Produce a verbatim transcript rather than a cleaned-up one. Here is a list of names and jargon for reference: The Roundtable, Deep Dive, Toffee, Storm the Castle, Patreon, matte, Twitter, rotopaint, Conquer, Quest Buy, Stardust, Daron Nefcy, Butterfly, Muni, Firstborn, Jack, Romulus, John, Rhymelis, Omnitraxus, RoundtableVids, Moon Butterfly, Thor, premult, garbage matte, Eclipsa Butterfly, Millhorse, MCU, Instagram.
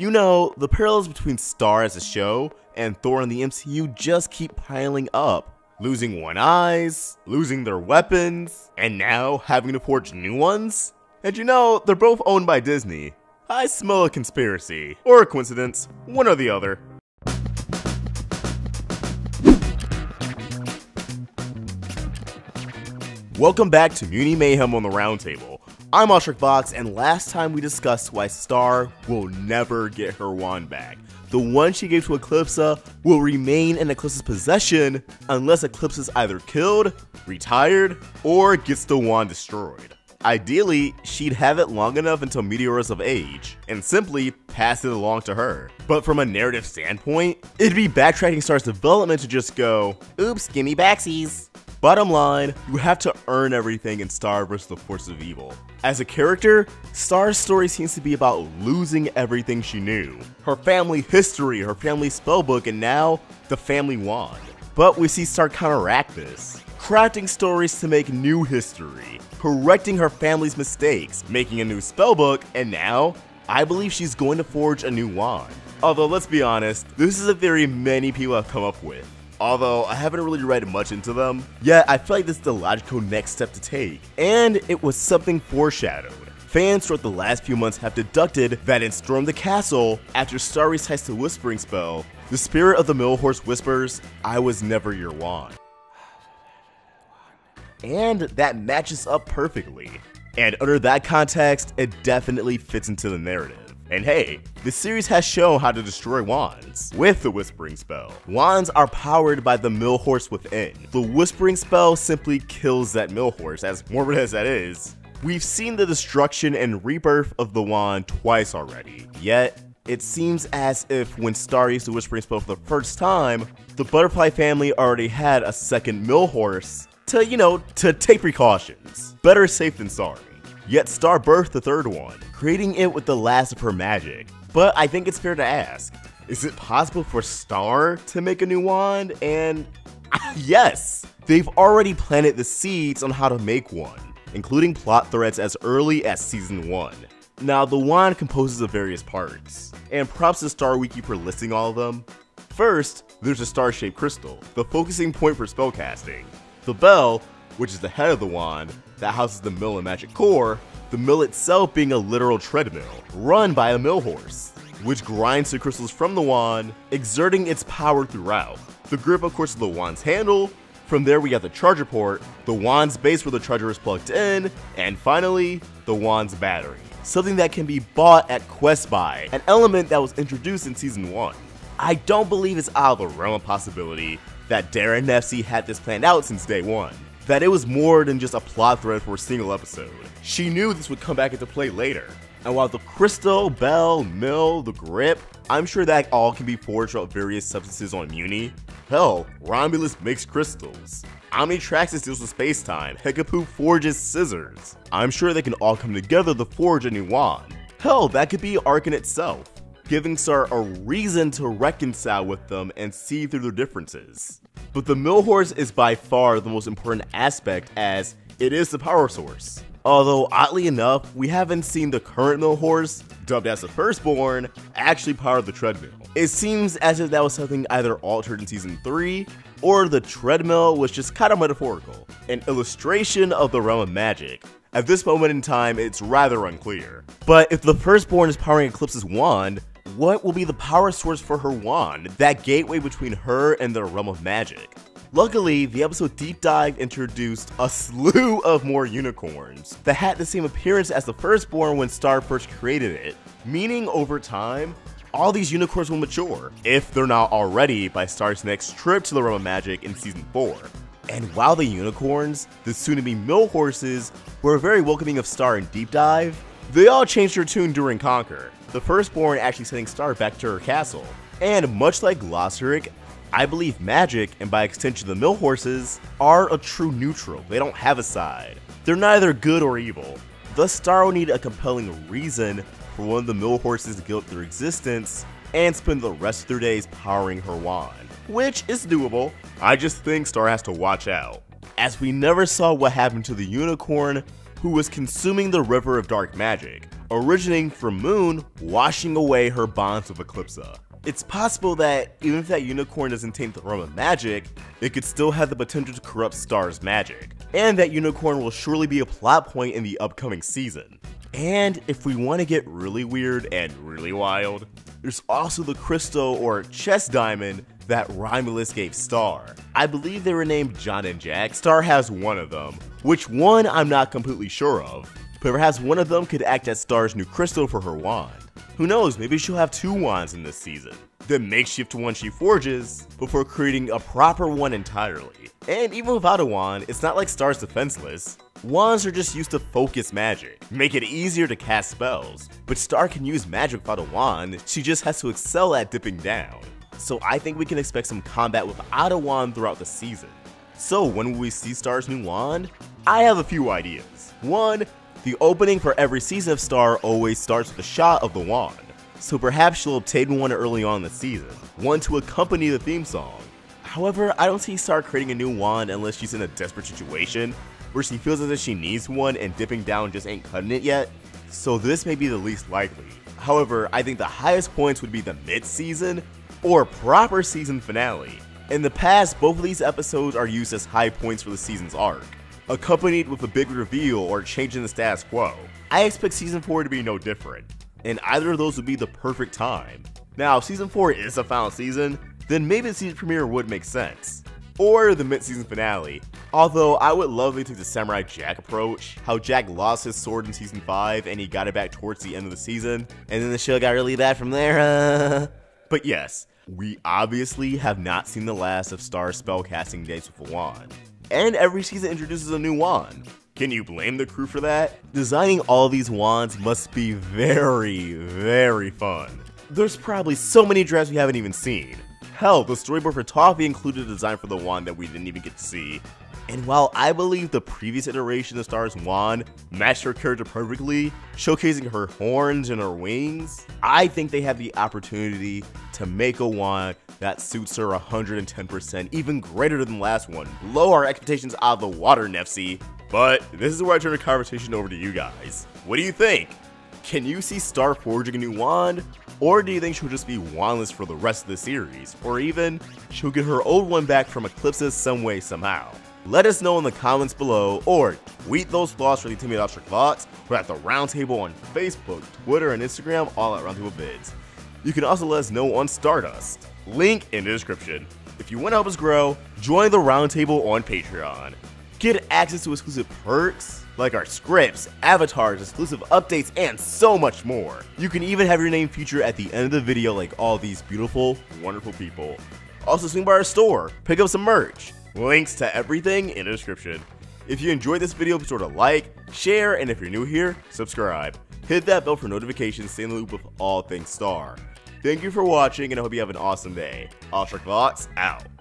You know, the parallels between Star as a show and Thor in the M C U just keep piling up. Losing one eyes, losing their weapons, and now having to forge new ones? And you know, they're both owned by Disney. I smell a conspiracy, or a coincidence, one or the other. Welcome back to Muni Mayhem on the Roundtable. I'm AwestruckVox, and last time we discussed why Star will never get her wand back. The one she gave to Eclipsa will remain in Eclipsa's possession unless Eclipsa's either killed, retired, or gets the wand destroyed. Ideally, she'd have it long enough until Meteor is of age, and simply pass it along to her. But from a narrative standpoint, it'd be backtracking Star's development to just go, oops, gimme backsies. Bottom line, you have to earn everything in Star versus. the Forces of Evil. As a character, Star's story seems to be about losing everything she knew. Her family history, her family spellbook, and now, the family wand. But we see Star counteract this, crafting stories to make new history, correcting her family's mistakes, making a new spellbook, and now, I believe she's going to forge a new wand. Although let's be honest, this is a theory many people have come up with. Although I haven't really read much into them, yet I feel like this is the logical next step to take, and it was something foreshadowed. Fans throughout the last few months have deduced that in Storm the Castle, after Star recites the Whispering Spell, the spirit of the Millhorse whispers, "I was never your wand." And that matches up perfectly. And under that context, it definitely fits into the narrative. And hey, the series has shown how to destroy wands with the Whispering Spell. Wands are powered by the Millhorse within. The Whispering Spell simply kills that Millhorse, as morbid as that is. We've seen the destruction and rebirth of the wand twice already, yet it seems as if when Star used the Whispering Spell for the first time, the Butterfly family already had a second Millhorse to, you know, to take precautions. Better safe than sorry. Yet Star birthed the third one, creating it with the last of her magic. But I think it's fair to ask, is it possible for Star to make a new wand? And yes, they've already planted the seeds on how to make one, including plot threads as early as season one. Now the wand composes of various parts, and props to Star Wiki for listing all of them. First, there's a star-shaped crystal, the focusing point for spellcasting. The bell, which is the head of the wand, that houses the mill and magic core, the mill itself being a literal treadmill, run by a Millhorse, which grinds the crystals from the wand, exerting its power throughout. The grip, of course, is the wand's handle. From there we got the charger port, the wand's base where the charger is plugged in, and finally, the wand's battery, something that can be bought at Quest Buy, an element that was introduced in season one. I don't believe it's out of the realm of possibility that Daron Nefcy had this planned out since day one, that it was more than just a plot thread for a single episode. She knew this would come back into play later. And while the crystal, bell, mill, the grip, I'm sure that all can be forged out various substances on Muni. Hell, Romulus makes crystals. Omnitraxus deals with space-time. Hekapoo forges scissors. I'm sure they can all come together to forge a new wand. Hell, that could be Arc in itself, giving Star a reason to reconcile with them and see through their differences. But the Millhorse is by far the most important aspect, as it is the power source. Although, oddly enough, we haven't seen the current Millhorse, dubbed as the Firstborn, actually power the treadmill. It seems as if that was something either altered in season three, or the treadmill was just kind of metaphorical, an illustration of the realm of magic. At this moment in time, it's rather unclear. But if the Firstborn is powering Eclipsa's wand, what will be the power source for her wand, that gateway between her and the realm of magic? Luckily, the episode Deep Dive introduced a slew of more unicorns that had the same appearance as the Firstborn when Star first created it, meaning over time, all these unicorns will mature, if they're not already, by Star's next trip to the realm of magic in season four. And while the unicorns, the soon-to-be Millhorses, were very welcoming of Star in Deep Dive, they all changed their tune during Conquer, the Firstborn actually sending Star back to her castle. And much like Glossaryck, I believe magic, and by extension the Millhorses, are a true neutral. They don't have a side. They're neither good or evil. Thus Star will need a compelling reason for one of the Millhorses to guilt their existence and spend the rest of their days powering her wand, which is doable. I just think Star has to watch out, as we never saw what happened to the unicorn who was consuming the river of dark magic, originating from Moon washing away her bonds with Eclipsa. It's possible that, even if that unicorn doesn't taint the realm of magic, it could still have the potential to corrupt Star's magic, and that unicorn will surely be a plot point in the upcoming season. And if we want to get really weird and really wild, there's also the crystal or chest diamond that Rhymelis gave Star. I believe they were named John and Jack. Star has one of them, which one I'm not completely sure of. Whoever has one of them could act as Star's new crystal for her wand. Who knows, maybe she'll have two wands in this season, the makeshift one she forges, before creating a proper one entirely. And even without a wand, it's not like Star's defenseless. Wands are just used to focus magic, make it easier to cast spells, but Star can use magic without a wand, she just has to excel at dipping down. So I think we can expect some combat without a wand throughout the season. So when will we see Star's new wand? I have a few ideas. One, the opening for every season of Star always starts with a shot of the wand, so perhaps she'll obtain one early on in the season, one to accompany the theme song. However, I don't see Star creating a new wand unless she's in a desperate situation, where she feels as if she needs one and dipping down just ain't cutting it yet, so this may be the least likely. However, I think the highest points would be the mid-season or proper season finale. In the past, both of these episodes are used as high points for the season's arc, accompanied with a big reveal or change in the status quo. I expect season four to be no different, and either of those would be the perfect time. Now, if season four is the final season, then maybe the season premiere would make sense, or the mid-season finale. Although, I would love to take the Samurai Jack approach, how Jack lost his sword in season five and he got it back towards the end of the season, and then the show got really bad from there. Uh... But yes, we obviously have not seen the last of Star's spellcasting days with a wand, and every season introduces a new wand. Can you blame the crew for that? Designing all these wands must be very, very fun. There's probably so many drafts we haven't even seen. Hell, the storyboard for Toffee included a design for the wand that we didn't even get to see. And while I believe the previous iteration of Star's wand matched her character perfectly, showcasing her horns and her wings, I think they have the opportunity to make a wand that suits her one hundred ten percent, even greater than the last one. Blow our expectations out of the water, Nefsi. But this is where I turn the conversation over to you guys. What do you think? Can you see Star forging a new wand? Or do you think she'll just be wandless for the rest of the series? Or even, she'll get her old one back from Eclipsa some way, somehow? Let us know in the comments below, or tweet those thoughts for the team at AwestruckVox. We're at The Roundtable on Facebook, Twitter, and Instagram, all at RoundtableVids. You can also let us know on Stardust. Link in the description. If you want to help us grow, join The Roundtable on Patreon. Get access to exclusive perks, like our scripts, avatars, exclusive updates, and so much more. You can even have your name featured at the end of the video like all these beautiful, wonderful people. Also swing by our store, pick up some merch. Links to everything in the description. If you enjoyed this video, be sure to like, share, and if you're new here, subscribe. Hit that bell for notifications, stay in the loop with all things Star. Thank you for watching, and I hope you have an awesome day. AwestruckVox out.